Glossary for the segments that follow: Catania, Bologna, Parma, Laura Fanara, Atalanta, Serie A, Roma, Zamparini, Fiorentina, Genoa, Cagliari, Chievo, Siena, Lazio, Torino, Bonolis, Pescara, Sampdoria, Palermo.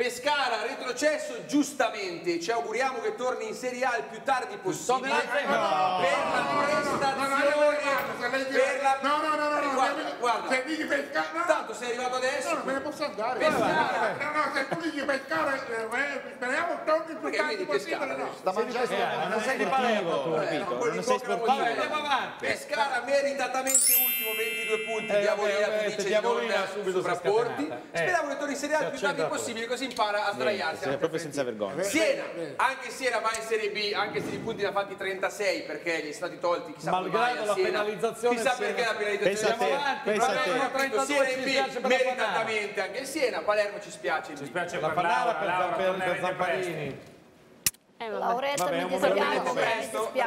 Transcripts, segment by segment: Pescara retrocesso giustamente, ci auguriamo che torni in Serie A il più tardi possibile. Per la prestazione, guarda. Se dici Pescara, tanto sei arrivato adesso. No, me ne posso andare. Pescara. No, se tu dici Pescara, speriamo torni il più tardi possibile. No. Da Manchester non sei di Palermo, non sei sportivo. Andiamo avanti. Pescara meritatamente ultimo, 22 punti. Diavolina subito sovrapporti. Speriamo che torni in Serie A il più tardi possibile, così impara a sdraiarsi. Proprio senza vergogna. Siena, anche Siena va in Serie B, anche se di punti ne ha fatti 36 perché gli è stati tolti chissà malgrado la penalizzazione. Chissà perché la penalizzazione. Andiamo avanti. Siena in B meritatamente anche Siena. Palermo ci spiace. Ci spiace per Laura, per Zamparini. Lauretta, mi dispiace.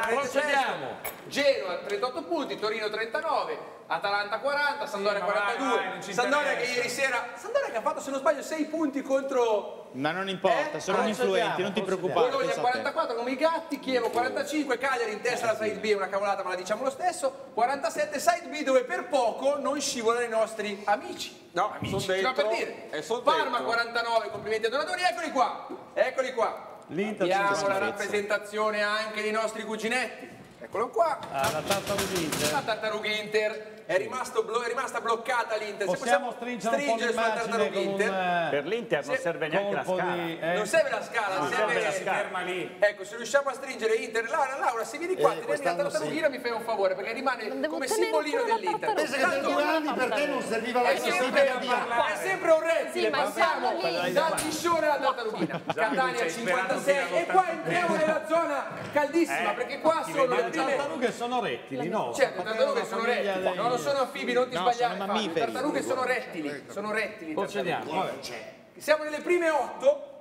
Procediamo. Genoa 38 punti, Torino 39, Atalanta 40, Sampdoria 42. Sampdoria che ieri sera ha fatto, se non sbaglio, 6 punti contro... Ma non importa, sono influenti, non ti preoccupare. Bologna 44 come i gatti, Chievo 45, Cagliari in testa alla Side B, è una cavolata ma la diciamo lo stesso, 47 Side B dove per poco non scivolano i nostri amici. No, amici, no, per dire. Parma 49, complimenti a Donatori, eccoli qua, eccoli qua. Abbiamo la rappresentazione anche dei nostri cuginetti, eccolo qua, la Tartaruga Inter. La Tartaruga Inter è rimasta bloccata l'Inter. Se possiamo stringere sulla Tartaruga Inter, per l'Inter non serve neanche la scala, non serve la scala, serve la scherma lì. Ecco, se riusciamo a stringere Inter, Laura, se vieni qua e tieni la tartarughina mi fai un favore perché rimane come simbolino dell'Inter. Pensa che per 2 anni per te non serviva la sessione di Alfa. È sempre un rettile, passiamo da Tiscione alla tartarughina. Catania 56 e qua entriamo nella zona caldissima perché qua sono le tartarughe sono rettili, no? Certo, le tartarughe sono rettili. Non sono anfibi, non ti sbagliare, le tartarughe sono rettili, Procediamo. Siamo nelle prime 8,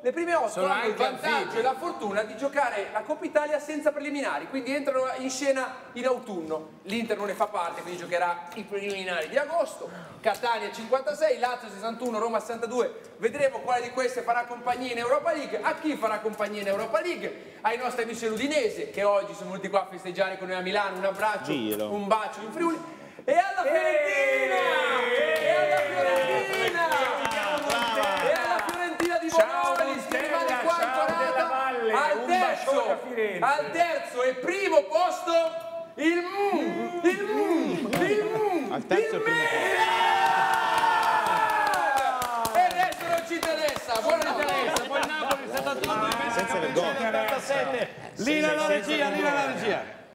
hanno il vantaggio e la fortuna di giocare la Coppa Italia senza preliminari, quindi entrano in scena in autunno, l'Inter non ne fa parte, quindi giocherà i preliminari di agosto, Catania 56, Lazio 61, Roma 62, vedremo quale di queste farà compagnia in Europa League, a chi farà compagnia in Europa League, ai nostri amici dell'Udinese che oggi sono venuti qua a festeggiare con noi a Milano, un abbraccio, un bacio in Friuli, e alla Fiorentina! E alla Fiorentina di Bonolis che rimane qua ancorata al terzo e primo posto